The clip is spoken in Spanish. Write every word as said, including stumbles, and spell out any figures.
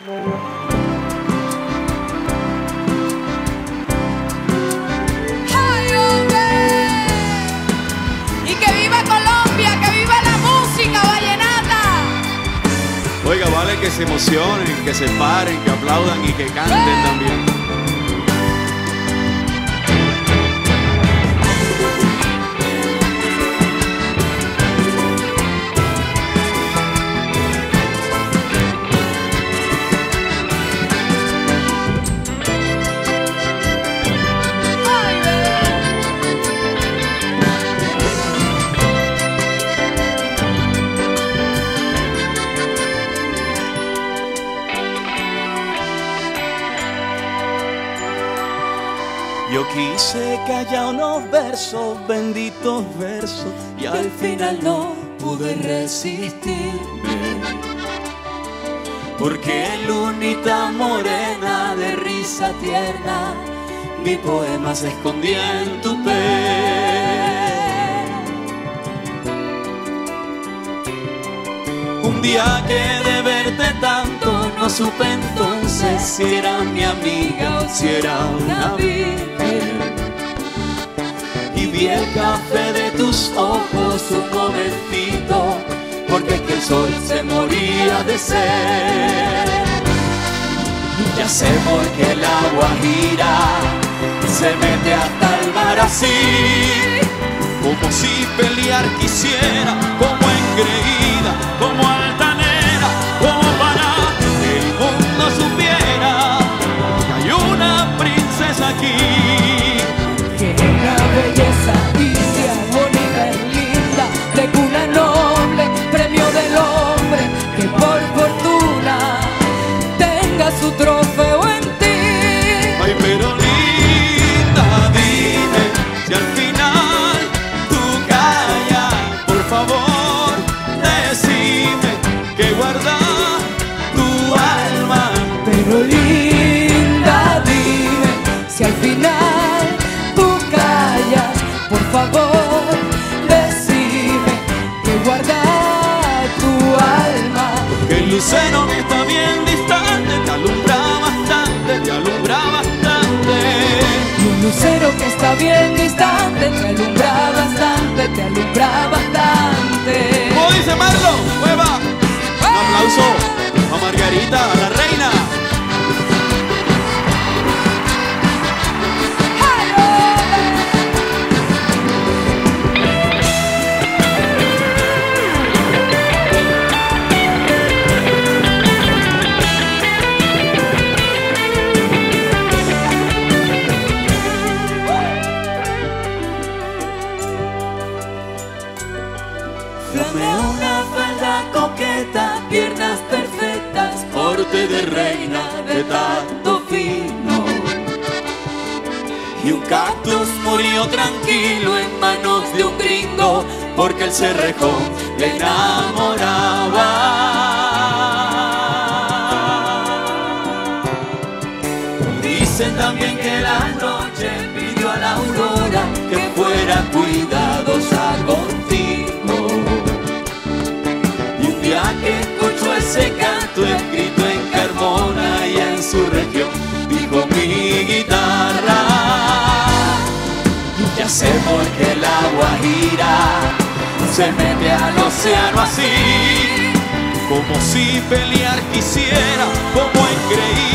Ay, hombre. Y que viva Colombia, que viva la música vallenata. Oiga, vale que se emocionen, que se paren, que aplaudan y que canten ¡eh! También. Yo quise callar unos versos, benditos versos, y al final no pude resistirme, porque lunita morena de risa tierna, mi poema se escondía en tu piel. Un día que de verte tanto no supe entonces si era mi amiga o si era una vida. Y vi el café de tus ojos un momentito, porque es que el sol se moría de sed. Ya sé por qué la guajira se mete hasta el mar así, como si pelear quisiera, como engreída, como altanera, como para que el mundo supiera que hay una princesa aquí. Belleza, vicia, bonita y linda, de cuna noble, premio del hombre, que por fortuna tenga su trofeo en ti. Ay, pero linda, dime si al final tú callas, por favor, decime que guarda tu alma. Pero linda, dime si al final, por favor, decime que guarda tu alma. Porque el lucero que está bien distante te alumbra bastante, te alumbra bastante. Un lucero que está bien distante te alumbra bastante, te alumbra bastante. ¿Cómo dice Marlo? ¡Hueva! ¡Eh! Un aplauso a Margarita, a la reina. Piernas perfectas, porte de reina de tanto fino, y un cactus murió tranquilo en manos de un gringo, porque el Cerrejón le enamoraba. Dicen también que la noche pidió a la aurora que fuera cuidadosa contigo, que escuchó ese canto escrito en Carmona y en su región dijo mi guitarra. Ya sé por qué la guajira se mete al océano así, como si pelear quisiera, como engreída.